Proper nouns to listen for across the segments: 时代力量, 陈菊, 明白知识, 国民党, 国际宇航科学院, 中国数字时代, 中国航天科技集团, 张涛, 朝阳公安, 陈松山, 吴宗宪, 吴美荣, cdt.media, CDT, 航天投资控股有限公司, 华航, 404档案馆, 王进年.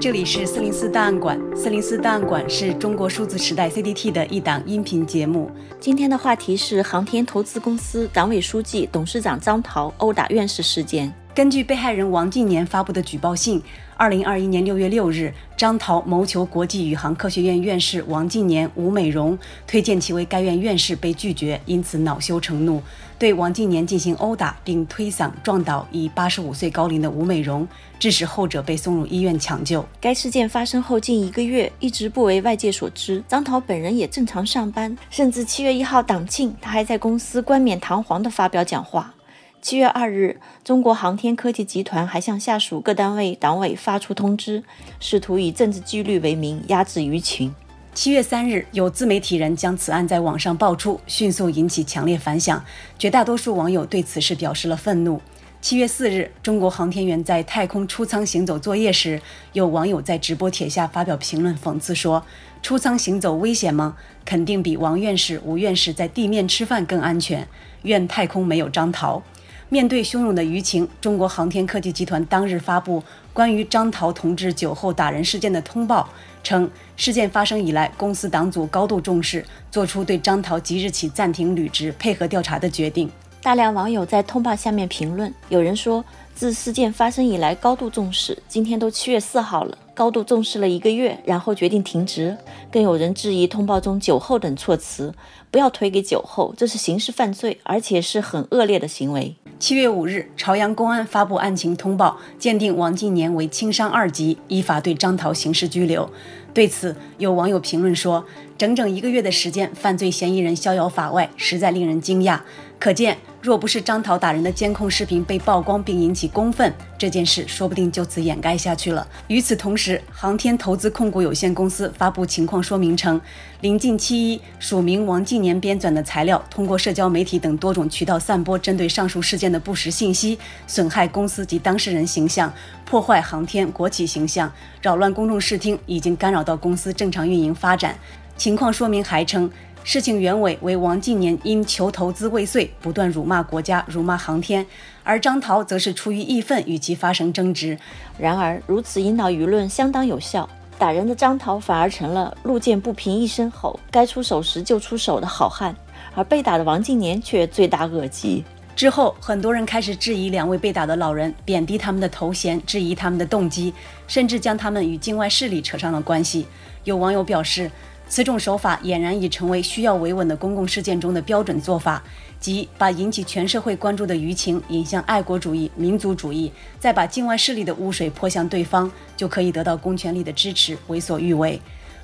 这里是404档案馆。404档案馆是中国数字时代 CDT 的一档音频节目。今天的话题是航天投资公司党委书记、董事长张涛殴打院士事件。根据被害人王进年发布的举报信，2021年6月6日，张涛谋求国际宇航科学院院士王进年、吴美荣推荐其为该院院士，被拒绝，因此恼羞成怒，对王进年进行殴打，并推搡撞倒已85岁高龄的吴美荣，致使后者被送入医院抢救。该事件发生后近1个月，一直不为外界所知。张涛本人也正常上班，甚至7月1号党庆，他还在公司冠冕堂皇地发表讲话。7月2日，中国航天科技集团还向下属各单位党委发出通知，试图以政治纪律为名压制舆情。7月3日，有自媒体人将此案在网上爆出，迅速引起强烈反响，绝大多数网友对此事表示了愤怒。7月4日，中国航天员在太空出舱行走作业时，有网友在直播帖下发表评论讽刺说：“出舱行走危险吗？肯定比王院士、吴院士在地面吃饭更安全。愿太空没有张涛。”面对汹涌的舆情，中国航天科技集团当日发布关于张涛同志酒后打人事件的通报，称事件发生以来，公司党组高度重视，作出对张涛即日起暂停履职、配合调查的决定。大量网友在通报下面评论，有人说自事件发生以来高度重视，今天都7月4号了，高度重视了1个月，然后决定停职。更有人质疑通报中酒后等措辞，不要推给酒后，这是刑事犯罪，而且是很恶劣的行为。7月5日，朝阳公安发布案情通报，鉴定王进年为轻伤2级，依法对张涛刑事拘留。对此，有网友评论说：“整整1个月的时间，犯罪嫌疑人逍遥法外，实在令人惊讶。”可见，若不是张涛打人的监控视频被曝光并引起公愤，这件事说不定就此掩盖下去了。与此同时，航天投资控股有限公司发布情况说明称，临近7.1，署名王进年编纂的材料通过社交媒体等多种渠道散播针对上述事件的不实信息，损害公司及当事人形象，破坏航天国企形象，扰乱公众视听，已经干扰到公司正常运营发展。情况说明还称，事情原委为王进年因求投资未遂，不断辱骂国家、辱骂航天，而张涛则是出于义愤与其发生争执。然而，如此引导舆论相当有效，打人的张涛反而成了路见不平一声吼，该出手时就出手的好汉，而被打的王进年却罪大恶极。之后，很多人开始质疑两位被打的老人，贬低他们的头衔，质疑他们的动机，甚至将他们与境外势力扯上了关系。有网友表示，此种手法俨然已成为需要维稳的公共事件中的标准做法，即把引起全社会关注的舆情引向爱国主义、民族主义，再把境外势力的污水泼向对方，就可以得到公权力的支持，为所欲为。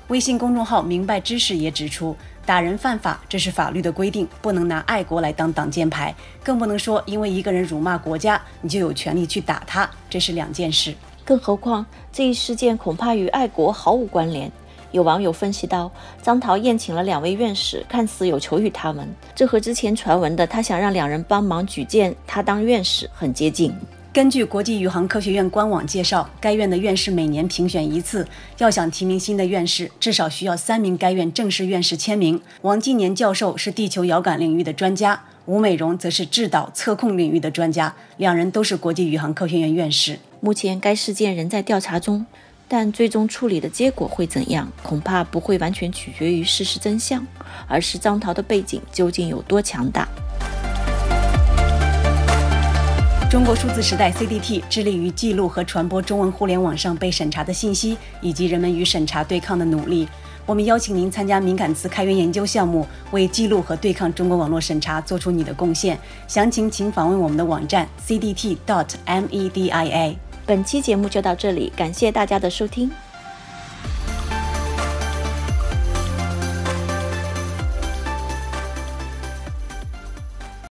微信公众号“明白知识”也指出，打人犯法，这是法律的规定，不能拿爱国来当挡箭牌，更不能说因为一个人辱骂国家，你就有权利去打他，这是两件事。更何况，这一事件恐怕与爱国毫无关联。有网友分析到，张涛宴请了2位院士，看似有求于他们，这和之前传闻的他想让2人帮忙举荐他当院士很接近。根据国际宇航科学院官网介绍，该院的院士每年评选一次，要想提名新的院士，至少需要3名该院正式院士签名。王进年教授是地球遥感领域的专家，吴美荣则是制导测控领域的专家，2人都是国际宇航科学院院士。目前该事件仍在调查中，但最终处理的结果会怎样，恐怕不会完全取决于事实真相，而是张涛的背景究竟有多强大。中国数字时代 CDT 致力于记录和传播中文互联网上被审查的信息，以及人们与审查对抗的努力。我们邀请您参加敏感词开源研究项目，为记录和对抗中国网络审查做出你的贡献。详情请访问我们的网站 cdt.media。本期节目就到这里，感谢大家的收听。